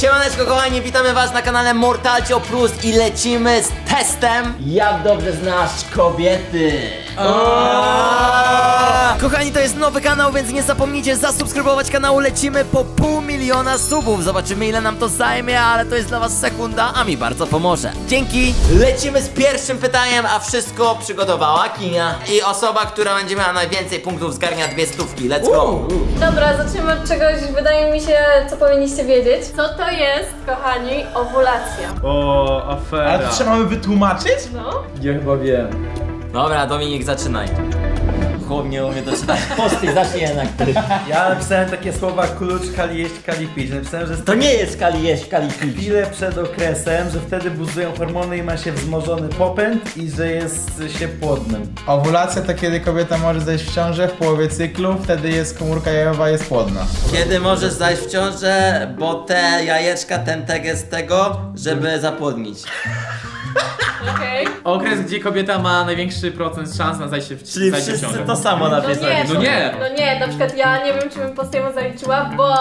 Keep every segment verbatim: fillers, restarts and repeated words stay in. Siemaneczko kochani, witamy was na kanale Mortalcio Plus i lecimy z testem Jak dobrze znasz kobiety. Oooo! Kochani, to jest nowy kanał, więc nie zapomnijcie zasubskrybować kanału. Lecimy po pół miliona subów. Zobaczymy, ile nam to zajmie, ale to jest dla was sekunda, a mi bardzo pomoże. Dzięki! Lecimy z pierwszym pytaniem, a wszystko przygotowała Kinga. I osoba, która będzie miała najwięcej punktów, zgarnia dwie stówki. Let's go! Uh, uh. Dobra, zaczniemy od czegoś, wydaje mi się, co powinniście wiedzieć. Co to jest, kochani, owulacja? O, afera. Ale to trzeba mamy wytłumaczyć? No. Ja chyba wiem. Dobra, Dominik, zaczynaj. Chłop nie umie doczytać. Posty, zacznij jednak ty. Ja napisałem takie słowa klucz, kali jeść, kali pić. Napisałem, że to nie jest kali jeść, kali pić. Chwilę przed okresem, że wtedy buzują hormony i ma się wzmożony popęd i że jest się płodnym. Owulacja to kiedy kobieta może zajść w ciążę w połowie cyklu, wtedy jest komórka jajowa, jest płodna. Kiedy możesz zajść w ciążę, bo te jajeczka, ten teg jest tego, żeby zapłodnić. Okay. Okres, gdzie kobieta ma największy procent szans na zajście w ciąży. Czyli wszyscy ciążę. To samo napisali. No, no nie! No nie, na przykład ja nie wiem, czy bym Postiemu zaliczyła, bo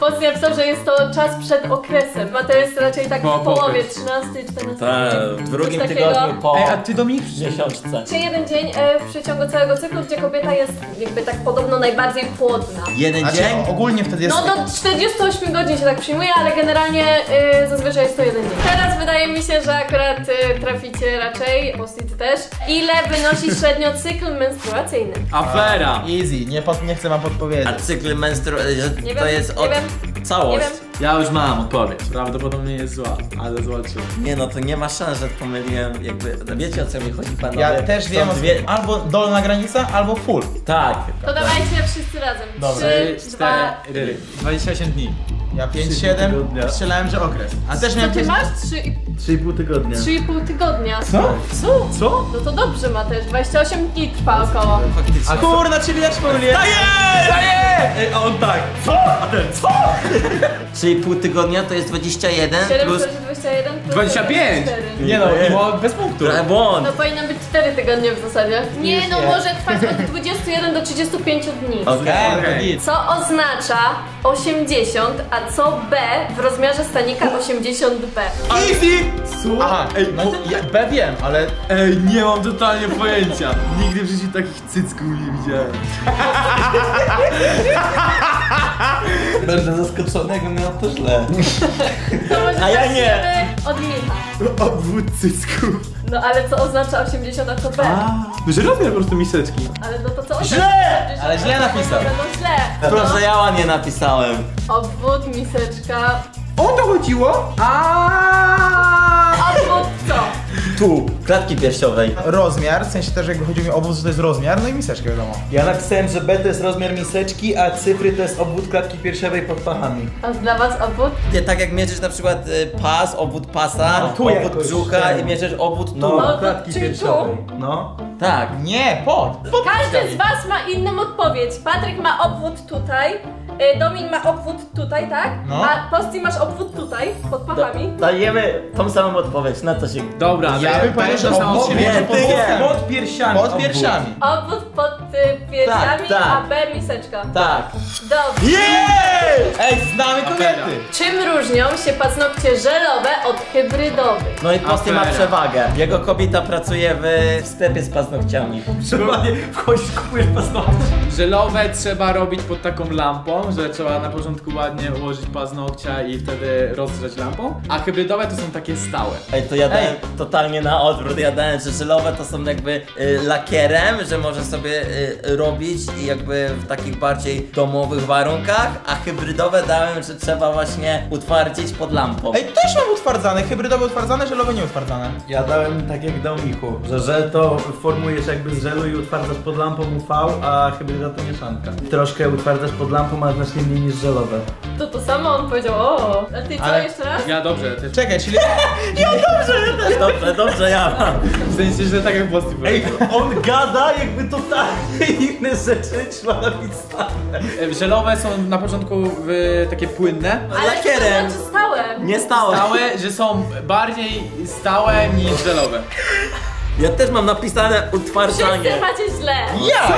Posty napisał, że jest to czas przed okresem, a to jest raczej tak po, w połowie, trzynastego, czternastego. Tak, w drugim tygodniu po. Ej, a ty Dominik w miesiączce. Czy jeden dzień e, w przeciągu całego cyklu, gdzie kobieta jest jakby tak podobno najbardziej płodna. Jeden a dzień? Ogólnie wtedy jest... No do czterdziestu ośmiu godzin się tak przyjmuje, ale generalnie e, zazwyczaj jest to jeden dzień. Teraz wydaje mi się, że akurat e, traficie raczej, Posty ty też. Ile wynosi średnio cykl menstruacyjny? Afera! Easy, nie, pod, nie chcę wam podpowiedzieć. A cykl menstruacyjny to jest od... całość. Ja już mam odpowiedź. Prawdopodobnie jest zła, ale zobaczymy. Nie no, to nie ma szans, że pomyliłem jakby... Wiecie, o co mi chodzi, panowie? Ja też wiem, dwie... albo dolna granica, albo full. Tak. To tak. Dawajcie wszyscy razem. Dobra. trzy, cztery, dwa... dwadzieścia osiem dni. Ja pięć siedem, strzelałem, że okres. A też miałem... ty masz trzy i pół tygodnia. trzy i pół tygodnia. Co? Co? Co? No to dobrze ma też, dwadzieścia osiem dni trwa około. Faktycznie. A kurna, czyli jak pomyliłem? Daję! A on tak. Co? A ten co? Czyli pół tygodnia to jest dwadzieścia jeden siedem plus... dwadzieścia jeden plus dwadzieścia pięć! dwadzieścia cztery. Nie no, było bez punktu. No powinno być cztery tygodnie w zasadzie. Nie no, może trwać od dwudziestu jeden do trzydziestu pięciu dni. Okej, okej. Co oznacza osiemdziesiąt, a co B w rozmiarze stanika osiemdziesiąt B? Easy! Co? Aha, ej, no, ja B wiem, ale... Ej, nie mam totalnie pojęcia. Nigdy w życiu takich cycków nie widziałem. Będę zaskoczony, jak miał to źle. A ja nie! Od Micha. Od dwóch cycków. No ale co oznacza osiemdziesiąt, a co B? Że robię po prostu miseczki. Ale no to co oznacza? Źle! Ale źle napisałem. No źle. Proszę, ja ładnie napisałem. Obwód, miseczka. O to chodziło? A! Obwód co? Tu, klatki piersiowej. Rozmiar, w sensie też jakby chodzi mi o obwód, to jest rozmiar, no i miseczka wiadomo. Ja napisałem, że B to jest rozmiar miseczki, a cyfry to jest obwód klatki piersiowej pod pachami. A dla was obwód? Nie, tak jak mierzysz na przykład pas, obwód pasa, no, tu obwód jakoś, brzucha tak. I mierzysz obwód tu. No, no klatki piersiowej. No. Tak. Nie, pod. pod Każdy z was ma inną odpowiedź. Patryk ma obwód tutaj. Domin ma obwód tutaj, tak? No. A Posty masz obwód tutaj, pod pachami. Da, dajemy tą samą odpowiedź, na to się... Dobra, ja bym powiedział samą od siebie. Pod, pod, pod piersiami. Pod piersiami. Obwód, obwód pod y, piersiami, tak, tak. A B miseczka. Tak. Dobrze. Yeah! Ej, znamy kobiety. Czym różnią się paznokcie żelowe od hybrydowych? No i Posty ma przewagę. Jego kobieta pracuje w sklepie z paznokciami. Przeważnie wchodzisz, kupujesz paznokcie. Żelowe trzeba robić pod taką lampą, że trzeba na początku ładnie ułożyć paznokcia i wtedy rozgrzać lampą, a hybrydowe to są takie stałe. Ej, to ja dałem Ej. totalnie na odwrót, ja dałem, że żelowe to są jakby y, lakierem, że może sobie y, robić i jakby w takich bardziej domowych warunkach, a hybrydowe dałem, że trzeba właśnie utwardzić pod lampą. Ej, też mam utwardzane, hybrydowe utwardzane, żelowe nie utwardzane. Ja dałem tak jak Domiku, że żel to formujesz jakby z żelu i utwardzasz pod lampą U V, a hybryda to mieszanka. Troszkę utwardzasz pod lampą, masz znacznie mniej niż żelowe. To to samo on powiedział, o. A ty co ale... jeszcze raz? Ja dobrze, ty... Czekaj, czyli... ja dobrze, ja też dobrze, dobrze, ja mam. W sensie, że tak jak Posty powiedział. Ej, on gada jakby totalnie inne rzeczy, trzeba napisać stałe. Żelowe są na początku y, takie płynne. Ale lakierem. To znaczy stałe. Nie stałe. Stałe, że są bardziej stałe niż żelowe. Ja też mam napisane utwardzanie. Wszyscy macie źle. Ja! Co?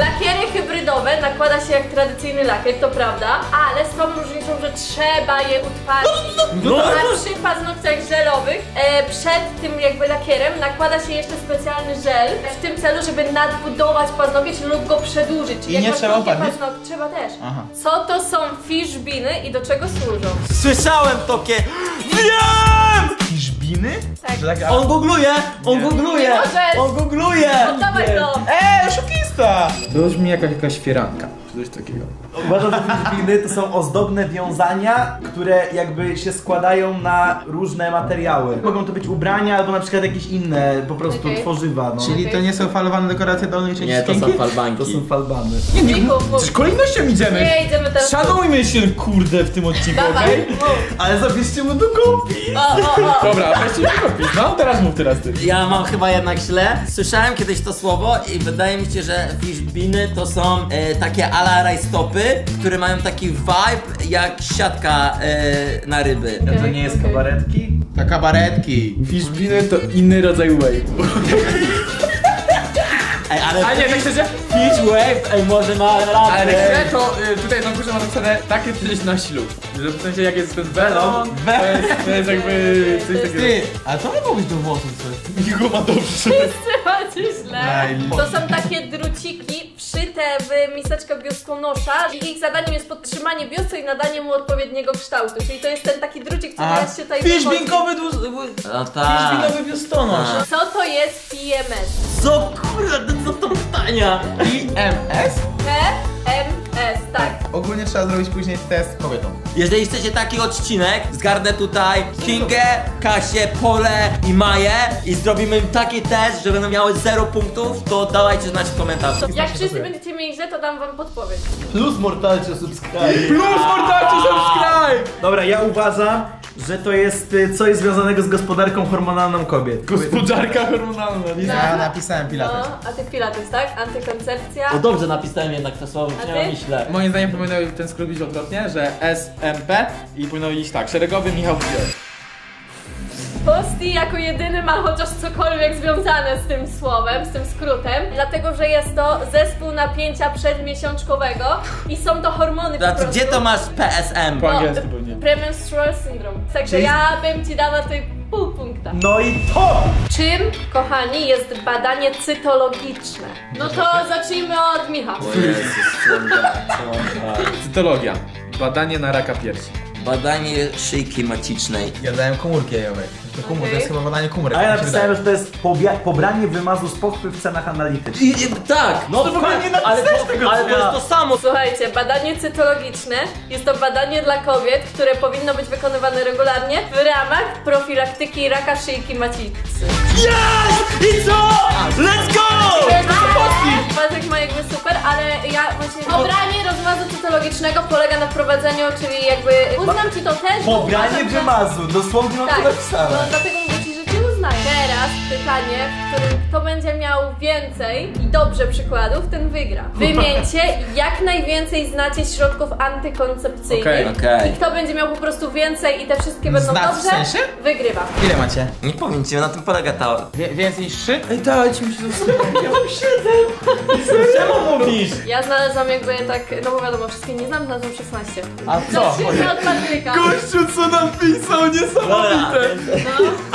Lakiery hybrydowe nakłada się jak tradycyjny lakier, to prawda, ale z tą różnicą, że trzeba je utwardzić. No, no, no. Na przy paznokciach żelowych e, przed tym jakby lakierem nakłada się jeszcze specjalny żel w tym celu, żeby nadbudować paznokieć lub go przedłużyć. Czyli I jak nie trzeba upadnie? Trzeba też. Aha. Co to są fiszbiny i do czego służą? Słyszałem takie... Wiem! Fiszbiny? Tak. On googluje! On googluje! On googluje! Oddawaj to! Eee, oszukista! To już mi jakaś, jakaś fieranka. Coś takiego. Uważam, że fiszbiny to są ozdobne wiązania, które jakby się składają na różne materiały. Mogą to być ubrania albo na przykład jakieś inne po prostu okay. tworzywa. No. Czyli to nie są falowane dekoracje dolnej części Nie, to są falbanki. To są falbany. Nie, nie, no, czy kolejnością idziemy? Nie, idziemy teraz. Szanujmy się, kurde, w tym odcinku, okej? Okay? Ale zabierzcie mu do kopii. Dobra, weźcie do kopii. No, teraz mów teraz ty. Ja mam chyba jednak źle. Słyszałem kiedyś to słowo i wydaje mi się, że fiszbiny to są e, takie ala rajstopy, które mają taki vibe jak siatka e, na ryby. Okay, to nie jest okay. kabaretki? To kabaretki. Fiszbiny to inny rodzaj wave'u. Ej, ale... A nie, tak szczerze, fish wave, ej, może ma radę. Ale chwilę to, y, tutaj na górze ma napisane takie coś na ślub. Że w sensie jak jest ten welon, to, to jest jakby coś takiego. Ty, ale co mogło być do włosów coś? Michał ma dobrze. Źle. To są takie druciki wszyte w miseczkę biustonosza i ich zadaniem jest podtrzymanie biustu i nadanie mu odpowiedniego kształtu. Czyli to jest ten taki drucik, co teraz się tutaj wychodzi. Fiszbinkowy biustonosz. Co to jest P M S? Co kurde, co to pytania? P M S? P M S, tak. Ogólnie trzeba zrobić później test kobietom. Jeżeli chcecie taki odcinek, zgarnę tutaj Kingę, Kasię, Polę i Maję i zrobimy im taki test, że będą miały zero punktów, to dawajcie znać w komentarzu. Jak wszyscy będziecie mieli źle, to dam wam podpowiedź. Plus Mortalcio subscribe. Plus Mortalcio subscribe. Dobra, ja uważam, że to jest coś związanego z gospodarką hormonalną kobiet. Gospodarka hormonalna. Ja napisałem pilates. No, a ty pilates, tak? Antykoncepcja. No dobrze napisałem jednak to słowo, nie myślę. Moim zdaniem powinno ten skrót być odwrotnie, że S M P i powinno iść tak, szeregowy Michał Wziął. Posty jako jedyny ma chociaż cokolwiek związane z tym słowem, z tym skrótem, dlatego że jest to zespół napięcia przedmiesiączkowego i są to hormony. Znaczy, gdzie to masz P S M? Po angielsku pewnie. Premenstrual syndrome. Także Czyli... ja bym ci dała tutaj pół punkta. No i to! Czym, kochani, jest badanie cytologiczne? No to zacznijmy od Michała. O Jezus, cytologia. Badanie na raka piersi. Badanie szyjki macicznej. Ja dałem komórki jajowej. To, kumur, okay. to jest chyba badanie komórek. A ja napisałem, że to jest pobranie wymazu z pochwy w cenach analitycznych. I, i, tak! No to w ogóle nie napisałeś tego, ale to jest to samo. Słuchajcie, badanie cytologiczne jest to badanie dla kobiet, które powinno być wykonywane regularnie w ramach profilaktyki raka szyjki macicy. Yes! I co? Let's go! Patryk ma jakby super, ale ja właśnie... Pobranie rozmazu cytologicznego polega na wprowadzeniu, czyli jakby... Uznam ci to też, Pobranie wymazu, dosłownie mam to napisane. Dlatego mówię ci, że cię uznaję. Teraz pytanie, w którym kto będzie miał więcej i dobrze przykładów, ten wygra. Wymieńcie jak najwięcej znacie środków antykoncepcyjnych. Okay, okay. I kto będzie miał po prostu więcej i te wszystkie będą Znac dobrze, w sensie? Wygrywa. Ile macie? Nie powiem ci, na tym polega ta... Wie, więcej niż trzy? Ej, dajcie mi się zostawić. Ja mam siedem. Czemu mówisz? Ja znalazłam jakby tak, no bo wiadomo, wszystkie nie znam, znalazłam szesnaście. A co? Gościu, co napisał, niesamowite. No.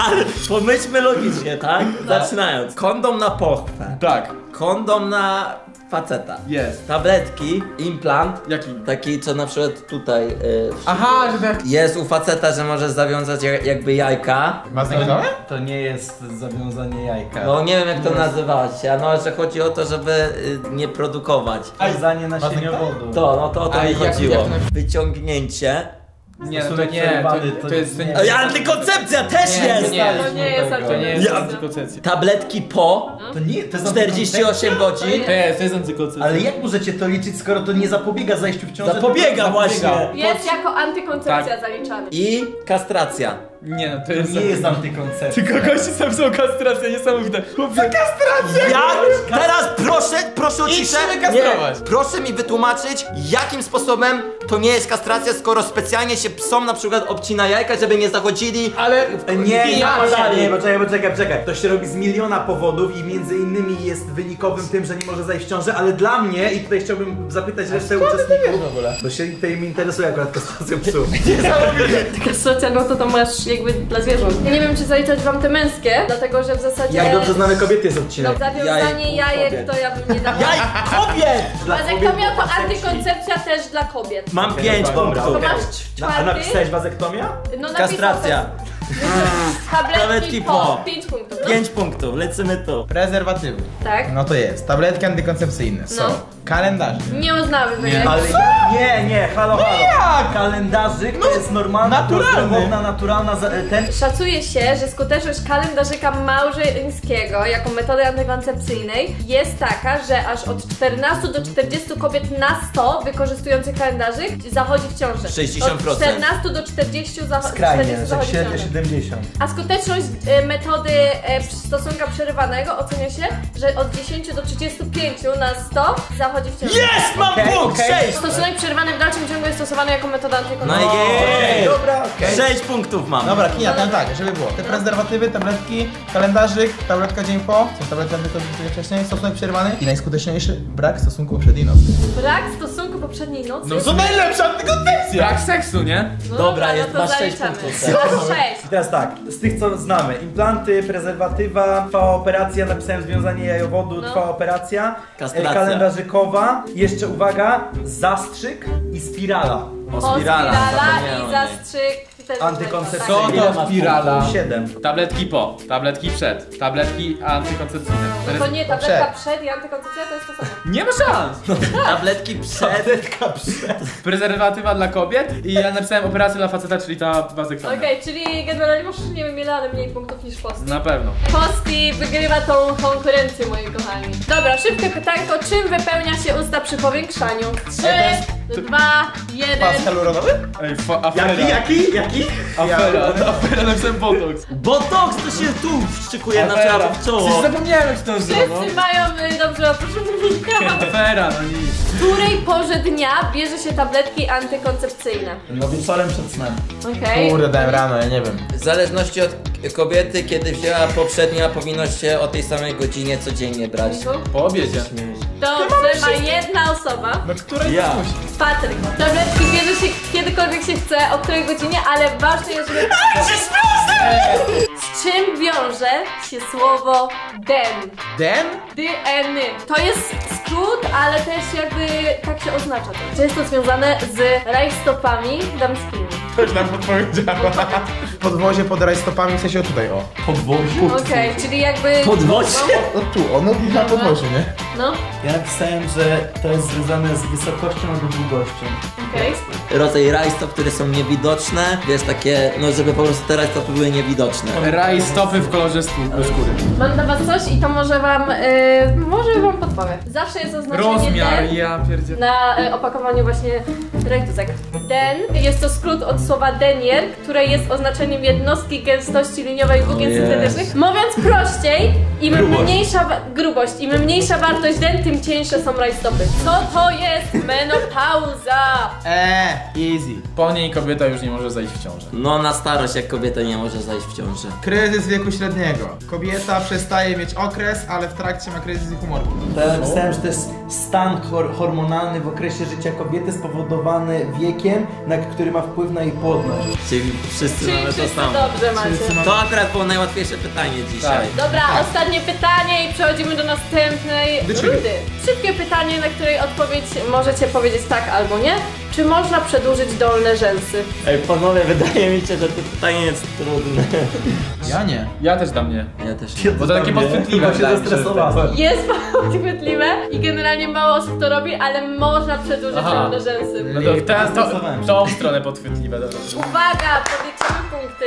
Ale pomyślmy logicznie, tak? No. Zaczynając. Kondom na pochwę. Tak. Kondom na faceta. Jest. Tabletki, implant. Jaki? Taki, co na przykład tutaj... Yy, Aha, że tak. Jest u faceta, że możesz zawiązać jakby jajka. Masz to, to nie jest zawiązanie jajka. No nie wiem jak to no. nazywało się, no że chodzi o to, żeby yy, nie produkować. Wsadzanie nasieniowodu. To, no to o to A mi chodziło. Jak, jak to... Wyciągnięcie. Nie, to, to nie, to, to, to jest... To nie. Ale antykoncepcja też nie, jest! Nie, to nie jest, to nie jest antykoncepcja. Tabletki po no? to nie, to jest czterdzieści osiem godzin. To jest, to jest antykoncepcja. Ale jak możecie to liczyć, skoro to nie zapobiega zajściu w ciąży? Zapobiega, to to zapobiega. właśnie! Jest jako antykoncepcja tak. zaliczana. I kastracja. Nie, no to jest... nie jest antykoncepcja. Tylko gości sam są kastracja, niesamowite. Chłopie... kastracja! Ja teraz proszę, proszę o ciszę. Nie, proszę mi wytłumaczyć, jakim sposobem to nie jest kastracja, skoro specjalnie się psom na przykład obcina jajka, żeby nie zachodzili. Ale... nie, nie, bo czekaj, bo czekaj, czekaj. To się robi z miliona powodów i między innymi jest wynikowym tym, że nie może zajść w ciążę, ale dla mnie, i tutaj chciałbym zapytać resztę uczestników, bo się tutaj mi interesuje akurat kastracja psów. Kastracja, no to to masz jakby dla zwierząt. Ja nie wiem, czy zaliczać wam te męskie, dlatego że w zasadzie... jak dobrze znamy kobiety jest odcinek. No, zawiązanie jajek to ja bym nie dała. Jaj kobiet! Wazektomia to antykoncepcja też dla kobiet. Mam okay, pięć punktów. To masz czwarty. A napisałeś wazektomia? No kastracja. Tabletki po pięć punktów. No? pięć punktów, lecimy tu. Prezerwatywy. Tak. No to jest. Tabletki antykoncepcyjne są. No. Kalendarze. Nie uznamy tego. Nie. nie, nie, halo, halo. No jak? Kalendarzyk no, to jest normalna, naturalna, naturalna. Ten... szacuje się, że skuteczność kalendarzyka małżeńskiego jako metody antykoncepcyjnej jest taka, że aż od czternastu do czterdziestu kobiet na sto wykorzystujących kalendarzyk zachodzi w ciąży. sześćdziesiąt procent. Od czternastu do czterdziestu zachodzi w ciąży. siedemdziesiąt. A skuteczność y, metody y, stosunka przerywanego ocenia się, że od dziesięciu do trzydziestu pięciu na sto zachodzi w ciąży. Jest! Mam punkt! sześć! Stosunek przerywany w dalszym ciągu jest stosowany jako metoda antykoncepcyjna. No jej! Dobra, okej. sześć punktów mam. Dobra, Kinga, tam tak, żeby było. Te prezerwatywy, tabletki, kalendarzyk, tabletka dzień po, są tabletki antykoncepcyjne wcześniej, stosunek przerywany i najskuteczniejszy brak stosunku poprzedniej nocy. Brak stosunku poprzedniej nocy? No co najlepsza antykoncepcja! Brak seksu, nie? No dobra, jest, no masz sześć punktów. I teraz tak, z tych co znamy, implanty, prezerwatywa, trwała operacja, napisałem związanie jajowodu, no. Trwała operacja, kastracja. Kalendarzykowa, jeszcze uwaga, zastrzyk i spirala. O, spirala, o, spirala i zastrzyk. Antykoncepcyjne. Co to spirala? siedem. Tabletki po, tabletki przed, tabletki antykoncepcyjne. To nie, tabletka przed i antykoncepcja to jest to samo. Nie ma szans! Tabletki przed. Tabletka przed. Prezerwatywa dla kobiet i ja napisałem operację dla faceta, czyli ta wazektomia. Okej, czyli generalnie masz nie wiem ile, ale mniej punktów niż Posty. Na pewno. Posty wygrywa tą konkurencję, moi kochani. Dobra, szybkie pytanko. Czym wypełnia się usta przy powiększaniu? trzy, dwa, jeden. Pas hialuronowy? Ej, jaki, jaki, jaki? Afera, ja, afera, napisałem botoks. Botoks to się tu wstrzykuje na czoło. Przecież zapomniałem jak to zrobić. Wszyscy mają dobrze oprócz afera, no nic. W której porze dnia bierze się tabletki antykoncepcyjne? No wieczorem przed snem. Okej. Kurde, dałem rano, ja nie wiem. W zależności od kobiety, kiedy wzięła poprzednia, powinno się o tej samej godzinie codziennie brać. Po obiedzie. Dobrze, ma jedna osoba. No której ja? Patryk. Tabletki bierze się kiedykolwiek się chce, o której godzinie, ale ważne jest, że... z czym wiąże się słowo den? Den? D N. To jest skrót, ale też jakby tak się oznacza to. Często jest to związane z rajstopami damskimi. Ktoś nam podpowiedziała. Podwozie pod rajstopami, w sensie tutaj, o. Podwozie? Okej, okay, czyli jakby... podwozie? No tu, ono na podwozie, nie? No. Ja napisałem, że to jest związane z wysokością albo długością. Okej. Okay. Rodzaj rajstop, które są niewidoczne, wiesz, takie, no żeby po prostu te rajstopy były niewidoczne. Rajstopy w kolorze skóry. Mam dla was coś i to może wam, yy, może wam podpowiem. Zawsze jest oznaczenie rozmiar, den ja pierdzie... na y, opakowaniu właśnie rajtusek. Den jest to skrót od słowa denier, które jest oznaczeniem jednostki gęstości liniowej włókien oh, yes. syntetycznych. Mówiąc prościej, im grubość. mniejsza grubość, im mniejsza wartość den, tym cieńsze są rajstopy. Co to jest menopauza? Eee, easy. Po niej kobieta już nie może zajść w ciążę. No na starość jak kobieta nie może zajść w ciążę. Kryzys wieku średniego. Kobieta przestaje mieć okres, ale w trakcie ma kryzys humorku. Ja napisałem, że to jest stan hor hormonalny w okresie życia kobiety spowodowany wiekiem, na który ma wpływ na jej płodność. Czyli wszyscy Czyli mamy to samo. Dobrze macie. To akurat było najłatwiejsze pytanie dzisiaj. Tak. Dobra, tak. Ostatnie pytanie i przechodzimy do następnej rundy. Szybkie pytanie, na której odpowiedź możecie powiedzieć tak albo nie. Czy można przedłużyć dolne rzęsy? Ej, panowie, wydaje mi się, że to pytanie jest trudne. Ja nie. Ja też dam nie. Ja też nie. Bo to takie podchwytliwe. Jest podchwytliwe i generalnie mało osób to robi, ale można przedłużyć aha. dolne rzęsy. No to teraz to, tą stronę podchwytliwe. Dobra. Uwaga, podliczymy punkty.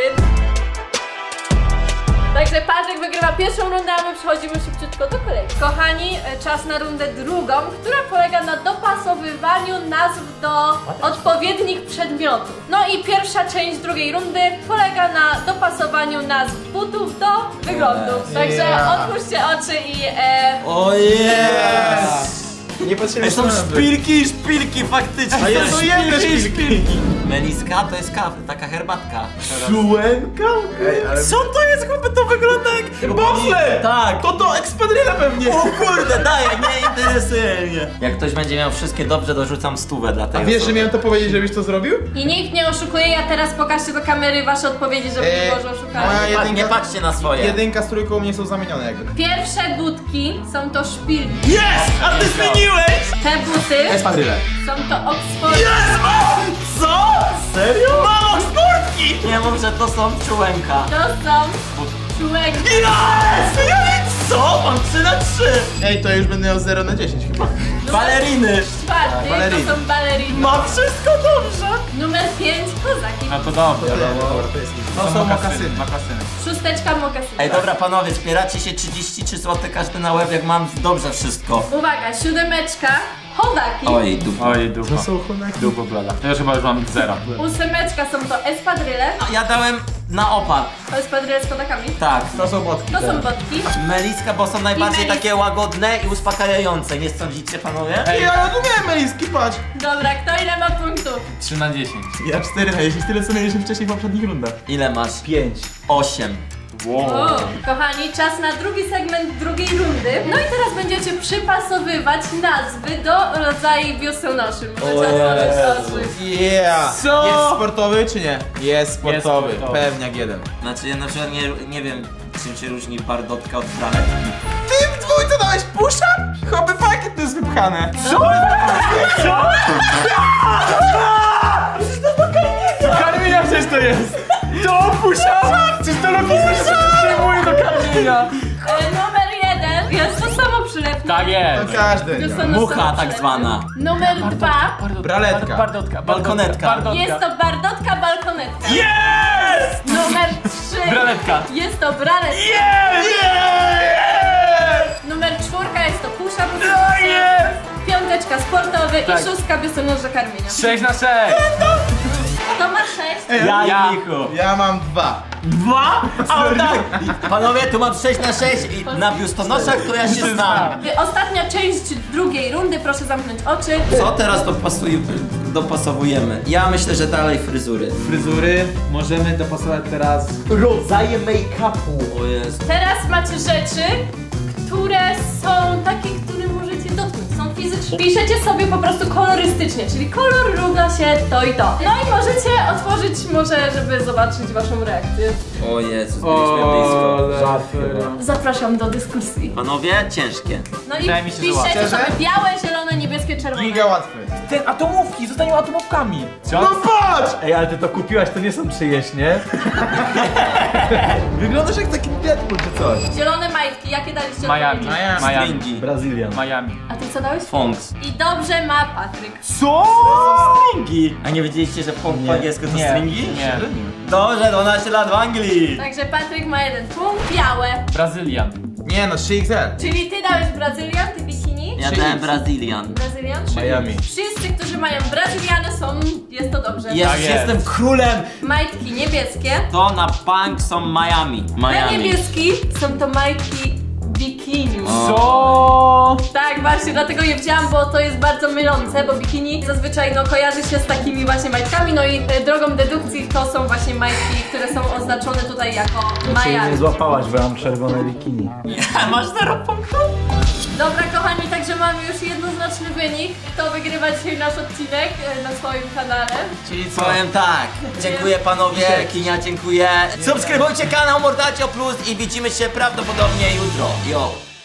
Także Patryk wygrywa pierwszą rundę, a my przechodzimy szybciutko do kolejki. Kochani, czas na rundę drugą, która polega na dopasowywaniu nazw do odpowiednich przedmiotów. No i pierwsza część drugiej rundy polega na dopasowaniu nazw butów do wyglądu. Także otwórzcie oczy i... E... O jest! Nie potrzebujesz. Są szpilki i szpilki faktycznie. A jest szpilki i szpilki. Meliska to jest kawa, taka herbatka. Szułenka? Ej, ale... Co to jest? Chłopie, to wygląda jak bafle! Tak. To do Expedrilla pewnie. O kurde, daję, nie interesuje mnie. Jak ktoś będzie miał wszystkie dobrze, dorzucam stówę dla tego. A wiesz, że miałem to powiedzieć, żebyś to zrobił? I nikt nie oszukuje, ja teraz pokażcie do kamery wasze odpowiedzi, żeby eee, nie było, że oszukali. Jedynka, nie patrzcie na swoje. Jedynka z trójką u mnie są zamienione jakby. Pierwsze budki są to szpilki. Jest! A ty zmieniłeś! Te buty Espadrille. Są to Oxford. Jest! O! Co? Serio? Mam Oxfordki! Nie mów, że to są czułenka. To są czułenki. Yes! Yes! Co? Mam trzy na trzy. Ej, to już będę miał zero na dziesięć chyba. Baleriny. Czwarty, balerin. To są baleriny. Mam wszystko dobrze. Numer pięć, kozaki. A to dobrze. To są mokasyny. Szósteczka mokasyny. Ej, dobra panowie, spieracie się trzydzieści trzy złote każdy na łeb, jak mam dobrze wszystko. Uwaga, siódemeczka, chowaki. Oj, dupa. Oj, dupa. To są chowaki. Dupa blada. Ja już chyba już mam zero. Ósemeczka są to espadryle. Ja dałem na opar. To espadryle z kodakami? Tak. To są botki. To są botki. Meliska, bo są najbardziej takie łagodne i uspokajające. Nie sądzicie panowie? Ej, ja rozumiem meliski, patrz. Dobra, kto ile ma punktów? trzy na dziesięć. Ja cztery na dziesięć, tyle co mieliśmy wcześniej w poprzednich rundach. Ile masz? pięć, osiem. Wow. O, kochani, czas na drugi segment drugiej rundy. No i teraz będziecie przypasowywać nazwy do rodzaju biustonoszy. Yeah. So. Jest sportowy czy nie? Jest sportowy, jest sportowy. Pewniak jeden. Znaczy ja na przykład nie, nie wiem czym się różni bardotka od branetki. Ty w dwójce dałeś pusza? Choby pakiet to jest wypchane. Co? Co? Przecież to do karmienia. Karmienia przecież to jest. To puszałam! Czy to logiczne, że się przyjmuje do kamienia? E, numer jeden jest to samo przylepne. Tak jest. To każdy. To mucha tak zwana. Numer bardotka, dwa. Bardotka, braletka. Bardotka. Balkonetka. Bardotka. Jest to bardotka, balkonetka. Jest! Numer trzy. Braletka. Jest to braletka. Jest! Yes! Numer czwórka jest to pusza. No jest! Piąteczka sportowy tak. I szóstka biustonosza karmienia. sześć na sześć. To ma sześć. Ej, ja, ja, ja mam dwa. Dwa? A tak! Panowie, tu mam sześć na sześć i na biustonoszach to ja się znam. Ostatnia część drugiej rundy, proszę zamknąć oczy. Co teraz dopasowujemy? Ja myślę, że dalej fryzury. Fryzury możemy dopasować teraz rodzaje make-upu. O Jezu. Teraz macie rzeczy, które są takie, które możecie dotknąć. Fizyczne. Piszecie sobie po prostu kolorystycznie, czyli kolor równa się to i to. No i możecie otworzyć może, żeby zobaczyć waszą reakcję. O Jezu, byliśmy blisko. Zapraszam do dyskusji. Panowie, ciężkie. No i mi się piszecie sobie białe, zielone, niebieskie, czerwone. Giga łatwe. Te atomówki zostaną atomówkami. Co? No patrz! Ej, ale ty to kupiłaś, to nie są czyjeś, nie? Wyglądasz jak taki Deadpool czy coś. Zielone majtki, jakie daliście? Miami. Miami. Brazylia. Miami. A ty co dałeś? Fonks. I dobrze ma Patryk. Co? Stringi. A nie wiedzieliście, że po angielsku to stringi? Nie. Dobrze, dwanaście lat w Anglii. Także Patryk ma jeden punkt. Białe. Brazylian. Nie no, trzy iks el. Czyli ty dałeś Brazylian, ty bikini? Ja dałem Brazylian. Brazylian? Miami. Wszyscy, którzy mają Brazylianę są, jest to dobrze. Jest, tak jest. Jestem królem. Majtki niebieskie. To na bank są Miami. Miami. Te niebieski są to majtki bikini. Co? Tak, właśnie, dlatego je wzięłam, bo to jest bardzo mylące, bo bikini zazwyczaj no, kojarzy się z takimi właśnie majtkami, no i e, drogą dedukcji to są właśnie majtki, które są oznaczone tutaj jako Maja. Nie złapałaś, bo mam czerwone bikini. Ja, masz zero punktów? Dobra kochani, także mamy już jednoznaczny wynik, kto wygrywa dzisiaj nasz odcinek e, na swoim kanale. Czyli co? Powiem tak, dziękuję panowie, Kinia dziękuję. Subskrybujcie kanał Mortalcio Plus i widzimy się prawdopodobnie jutro. Yo!